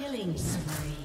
Killing spree.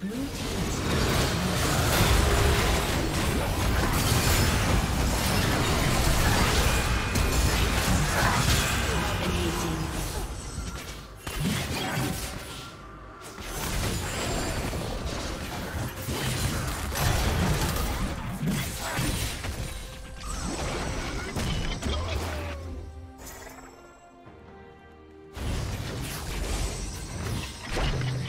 Blue team's turret has been destroyed.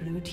Blue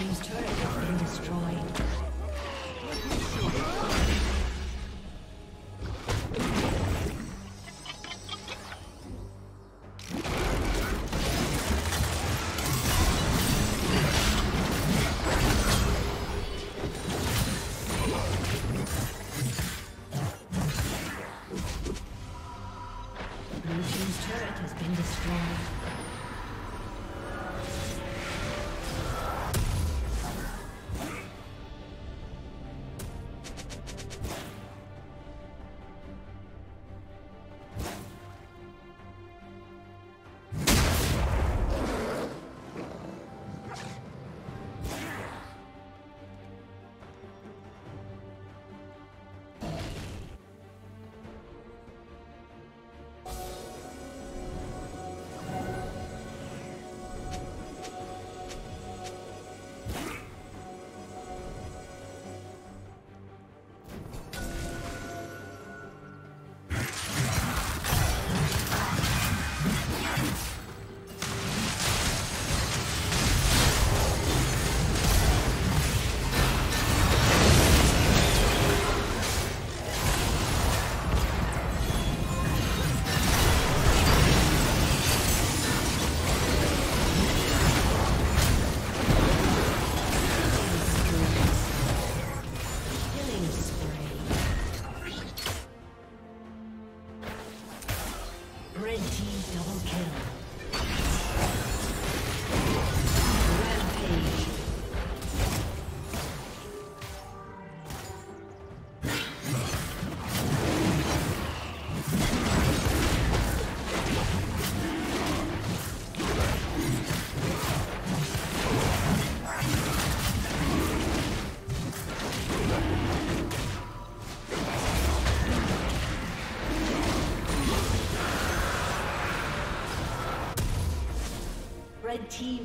team's turret has been destroyed. Red team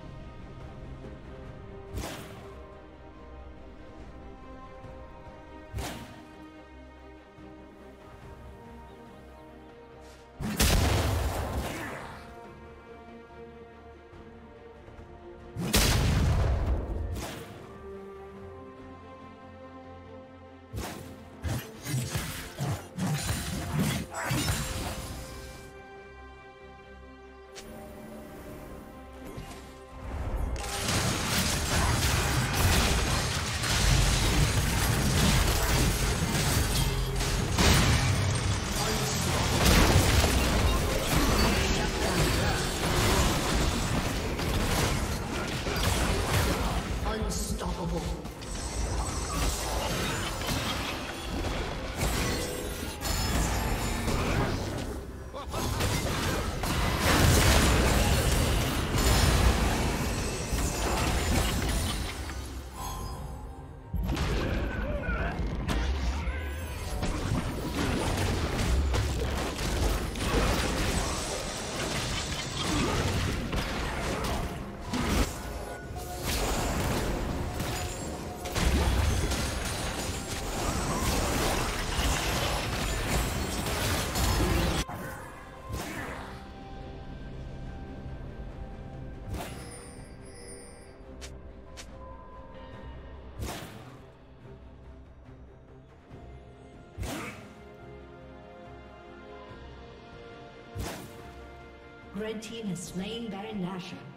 Red team has slain Baron Nashor.